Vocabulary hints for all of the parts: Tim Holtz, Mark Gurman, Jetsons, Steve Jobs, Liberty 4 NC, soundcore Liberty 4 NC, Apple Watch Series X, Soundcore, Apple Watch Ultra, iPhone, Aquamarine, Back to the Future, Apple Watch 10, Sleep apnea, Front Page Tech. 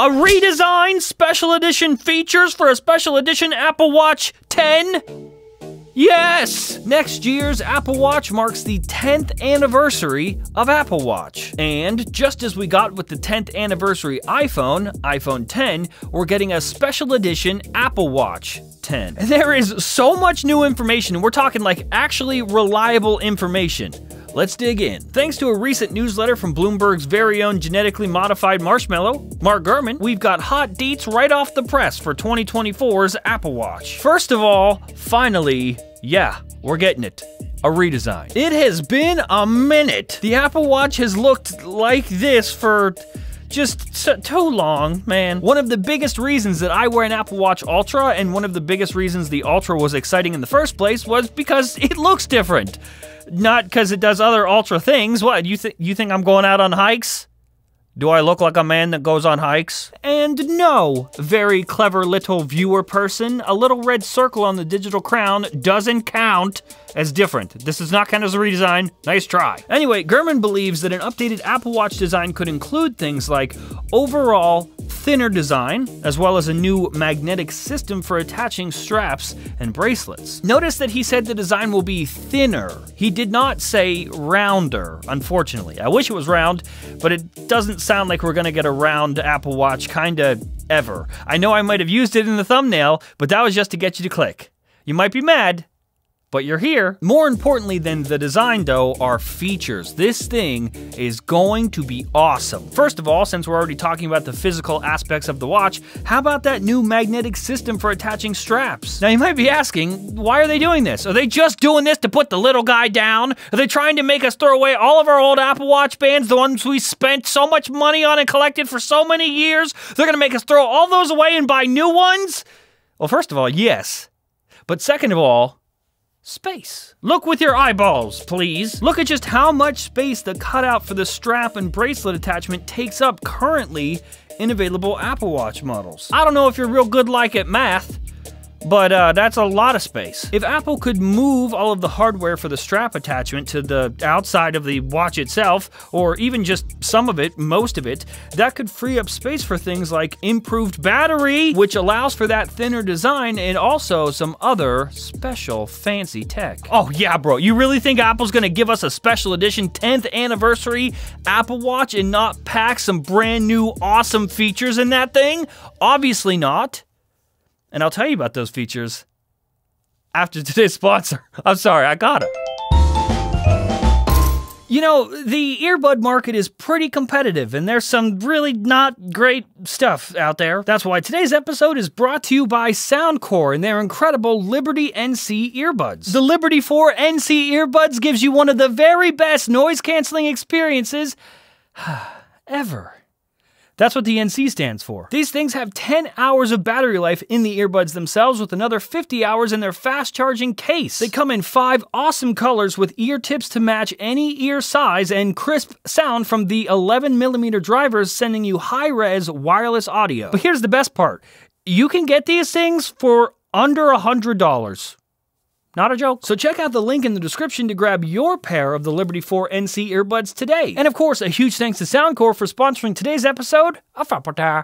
A redesign, special edition features for a special edition Apple Watch 10? Yes! Next year's Apple Watch marks the 10th anniversary of Apple Watch. And just as we got with the 10th anniversary iPhone, iPhone 10, we're getting a special edition Apple Watch 10. There is so much new information. We're talking like actually reliable information. Let's dig in. Thanks to a recent newsletter from Bloomberg's very own genetically modified marshmallow, Mark Gurman, we've got hot deets right off the press for 2024's Apple Watch. First of all, finally, yeah, we're getting it. A redesign. It has been a minute. The Apple Watch has looked like this for just too long, man. One of the biggest reasons that I wear an Apple Watch Ultra, and one of the biggest reasons the Ultra was exciting in the first place, was because it looks different. Not because it does other Ultra things. What, you think I'm going out on hikes? Do I look like a man that goes on hikes? And no, very clever little viewer person, a little red circle on the digital crown doesn't count as different. This does not count as a redesign. Nice try. Anyway, Gurman believes that an updated Apple Watch design could include things like overall thinner design, as well as a new magnetic system for attaching straps and bracelets. Notice that he said the design will be thinner. He did not say rounder, unfortunately. I wish it was round, but it doesn't sound like we're gonna get a round Apple Watch kinda ever. I know I might have used it in the thumbnail, but that was just to get you to click. You might be mad, but you're here. More importantly than the design, though, are features. This thing is going to be awesome. First of all, since we're already talking about the physical aspects of the watch, how about that new magnetic system for attaching straps? Now, you might be asking, why are they doing this? Are they just doing this to put the little guy down? Are they trying to make us throw away all of our old Apple Watch bands, the ones we spent so much money on and collected for so many years? They're gonna make us throw all those away and buy new ones? Well, first of all, yes. But second of all, space. Look with your eyeballs, please. Look at just how much space the cutout for the strap and bracelet attachment takes up currently in available Apple Watch models. I don't know if you're real good like at math, but that's a lot of space. If Apple could move all of the hardware for the strap attachment to the outside of the watch itself, or even just some of it, most of it, that could free up space for things like improved battery, which allows for that thinner design, and also some other special fancy tech. Oh yeah, bro, you really think Apple's gonna give us a special edition 10th anniversary Apple Watch and not pack some brand new awesome features in that thing? Obviously not. And I'll tell you about those features after today's sponsor. I'm sorry, I got it. You know, the earbud market is pretty competitive, and there's some really not great stuff out there. That's why today's episode is brought to you by Soundcore and their incredible Liberty NC earbuds. The Liberty 4 NC earbuds gives you one of the very best noise-canceling experiences ever. That's what the NC stands for. These things have 10 hours of battery life in the earbuds themselves, with another 50 hours in their fast charging case. They come in 5 awesome colors with ear tips to match any ear size, and crisp sound from the 11mm drivers, sending you high-res wireless audio. But here's the best part. You can get these things for under $100. Not a joke. So check out the link in the description to grab your pair of the Liberty 4 NC earbuds today. And of course, a huge thanks to Soundcore for sponsoring today's episode of Rapporteur.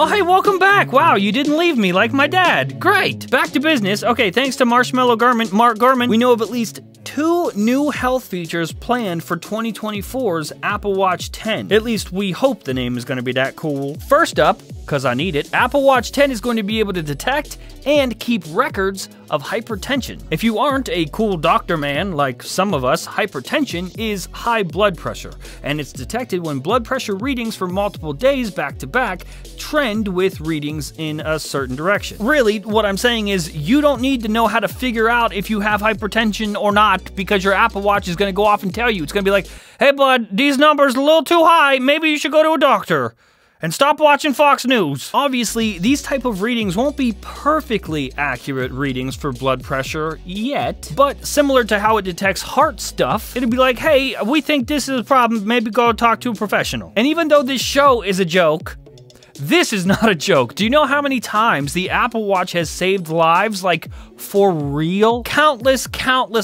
Oh, hey, welcome back. Wow, you didn't leave me like my dad. Great. Back to business. Okay, thanks to Marshmallow Gurman, Mark Gurman, we know of at least 2 new health features planned for 2024's Apple Watch 10. At least we hope the name is going to be that cool. First up, because I need it, Apple Watch 10 is going to be able to detect and keep records of hypertension. If you aren't a cool doctor man like some of us, hypertension is high blood pressure, and it's detected when blood pressure readings for multiple days back to back trend with readings in a certain direction. Really, what I'm saying is you don't need to know how to figure out if you have hypertension or not, because your Apple Watch is gonna go off and tell you. It's gonna be like, hey bud, these numbers are a little too high, maybe you should go to a doctor. And stop watching Fox News. Obviously, these type of readings won't be perfectly accurate readings for blood pressure yet, but similar to how it detects heart stuff, it'll be like, hey, we think this is a problem, maybe go talk to a professional. And even though this show is a joke, This is not a joke. Do you know how many times the Apple Watch has saved lives? Like, for real? Countless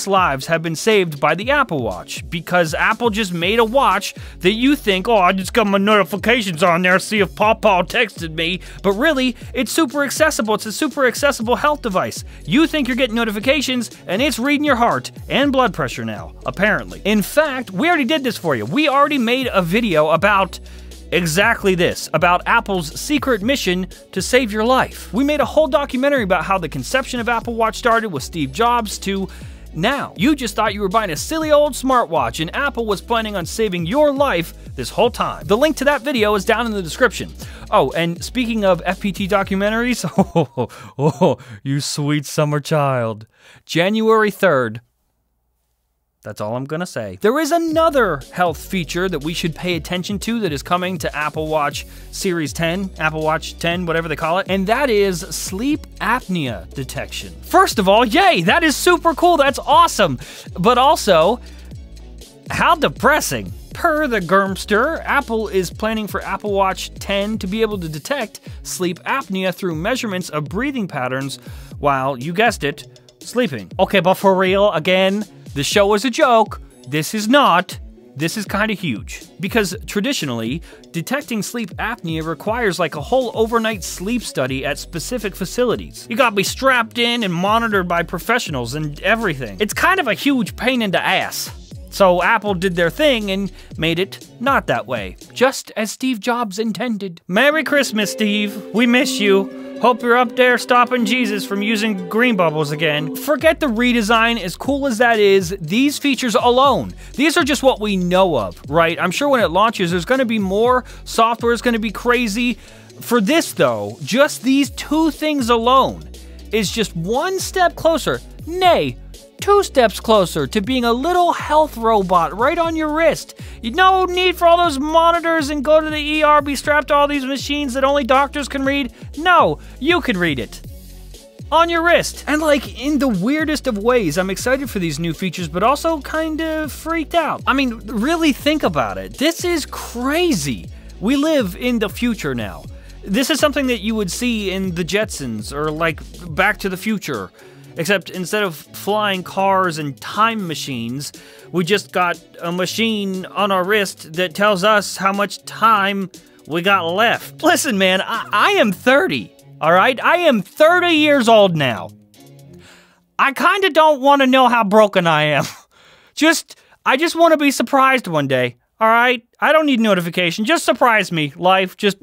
lives have been saved by the Apple Watch because Apple just made a watch that you think, oh, I just got my notifications on there, see if Pawpaw texted me. But really, it's super accessible. It's a super accessible health device. You think you're getting notifications, and it's reading your heart and blood pressure now, apparently. In fact, we already did this for you. We already made a video about exactly this, about Apple's secret mission to save your life. We made a whole documentary about how the conception of Apple Watch started with Steve Jobs to now. You just thought you were buying a silly old smartwatch, and Apple was planning on saving your life this whole time. The link to that video is down in the description. Oh, and speaking of FPT documentaries, oh, you sweet summer child. January 3rd, that's all I'm gonna say. There is another health feature that we should pay attention to that is coming to Apple Watch Series 10, Apple Watch 10, whatever they call it, and that is sleep apnea detection. First of all, yay, that is super cool, that's awesome. But also, how depressing. Per the Gurmster, Apple is planning for Apple Watch 10 to be able to detect sleep apnea through measurements of breathing patterns while, you guessed it, sleeping. Okay, but for real, again, the show is a joke. This is not. This is kind of huge. Because traditionally, detecting sleep apnea requires like a whole overnight sleep study at specific facilities. You gotta be strapped in and monitored by professionals and everything. It's kind of a huge pain in the ass. So Apple did their thing and made it not that way. Just as Steve Jobs intended. Merry Christmas, Steve. We miss you. Hope you're up there stopping Jesus from using green bubbles again. Forget the redesign, as cool as that is, these features alone, these are just what we know of, right? I'm sure when it launches, there's gonna be more, software is gonna be crazy. For this though, just these two things alone is just one step closer, nay, two steps closer to being a little health robot right on your wrist. You no need for all those monitors and go to the ER, be strapped to all these machines that only doctors can read. No, you could read it on your wrist. And like in the weirdest of ways, I'm excited for these new features, but also kind of freaked out. I mean, really think about it. This is crazy. We live in the future now. This is something that you would see in the Jetsons or like Back to the Future. Except instead of flying cars and time machines, we just got a machine on our wrist that tells us how much time we got left. Listen, man, I am 30, all right? I am 30 years old now. I kind of don't want to know how broken I am. I just want to be surprised one day, all right? I don't need notification. Just surprise me, life. Just